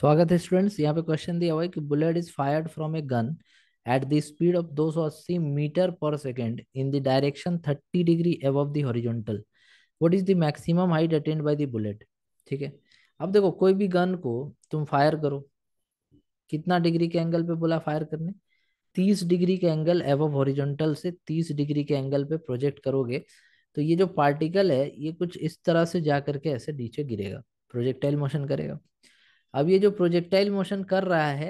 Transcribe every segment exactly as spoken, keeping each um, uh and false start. स्वागत है स्टूडेंट्स। यहाँ पे क्वेश्चन दिया हुआ है कि bullet is fired from a gun at the speed of two hundred eighty metre per second in the direction thirty degree above the horizontal. What is the maximum height attained by the bullet. ठीक है, अब देखो कोई भी gun को तुम fire करो, कितना डिग्री के एंगल पे बोला फायर करने, तीस डिग्री के एंगल अबव हॉरिजॉन्टल से तीस डिग्री के एंगल पे प्रोजेक्ट करोगे तो ये जो पार्टिकल है ये कुछ इस तरह से जा करके ऐसे नीचे गिरेगा, प्रोजेक्टाइल मोशन करेगा। अब ये जो प्रोजेक्टाइल मोशन कर रहा है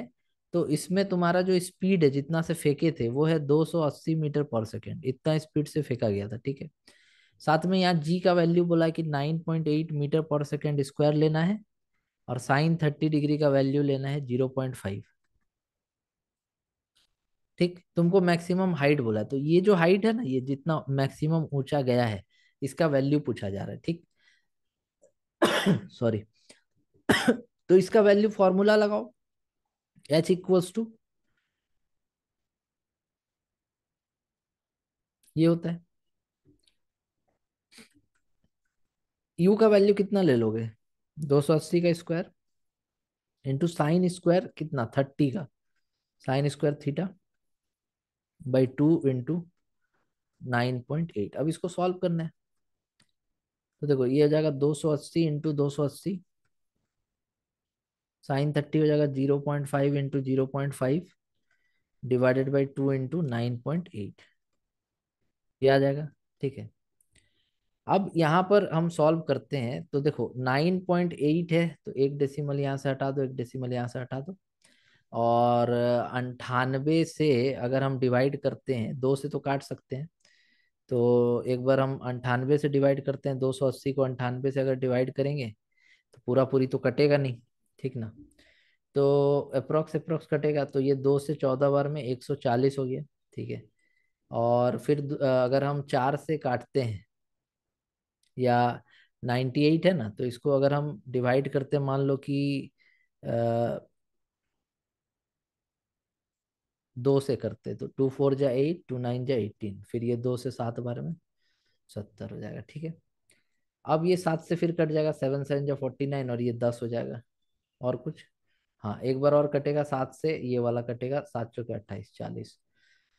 तो इसमें तुम्हारा जो स्पीड है जितना से फेंके थे वो है two hundred eighty metre per second, इतना स्पीड से फेंका गया था। ठीक है, साथ में यहाँ जी का वैल्यू बोला कि nine point eight metre per second square लेना है और साइन थर्टी डिग्री का वैल्यू लेना है जीरो पॉइंट फाइव। ठीक, तुमको मैक्सिमम हाइट बोला तो ये जो हाइट है ना, ये जितना मैक्सिमम ऊंचा गया है इसका वैल्यू पूछा जा रहा है। ठीक सॉरी तो इसका वैल्यू फॉर्मूला लगाओ, एच इक्वल्स टू ये होता है। यू का वैल्यू कितना ले लोगे, टू हंड्रेड एटी का स्क्वायर इंटू साइन स्क्वायर कितना, थर्टी का sine square theta by two into nine point eight. अब इसको सॉल्व करना है तो देखो ये हो जाएगा two hundred eighty into two hundred eighty sine thirty हो जाएगा zero point five into zero point five divided by two into nine point eight, ये आ जाएगा। ठीक है, अब यहाँ पर हम सॉल्व करते हैं तो देखो नाइन पॉइंट एट है तो एक डेसिमल यहाँ से हटा दो, एक डेसिमल यहाँ से हटा दो और अंठानवे से अगर हम डिवाइड करते हैं, दो से तो काट सकते हैं तो एक बार हम अंठानवे से डिवाइड करते हैं, टू हंड्रेड एटी को अंठानवे से अगर डिवाइड करेंगे तो पूरा पूरी तो कटेगा नहीं, ठीक ना, तो अप्रोक्स अप्रोक्स कटेगा तो ये दो से चौदह बार में एक सौ चालीस हो गया। ठीक है, और फिर अगर हम चार से काटते हैं या अट्ठानवे है ना तो इसको अगर हम डिवाइड करते हैं, मान लो कि आ, दो से करते तो टू फोर जा एट, टू नाइन जा एटीन, फिर ये दो से सात बार में सत्तर हो जाएगा। ठीक है, अब ये सात से फिर कट जाएगा, सेवन सेवन जा फोर्टी नाइन और ये दस हो जाएगा। और कुछ हाँ, एक बार और कटेगा सात से, ये वाला कटेगा, सात चौके अट्ठाईस, चालीस,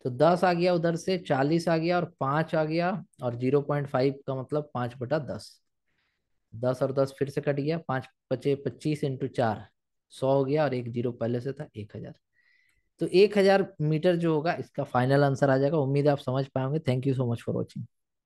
तो दस आ गया उधर से, चालीस आ गया और पाँच आ गया और जीरो पॉइंट फाइव का मतलब पाँच बटा दस, दस और दस फिर से कट गया, पाँच पचे पच्चीस इंटू चार सौ हो गया और एक जीरो पहले से था एक हज़ार, तो एक हज़ार मीटर जो होगा इसका फाइनल आंसर आ जाएगा। उम्मीद है आप समझ पाएंगे। Thank you so much for watching.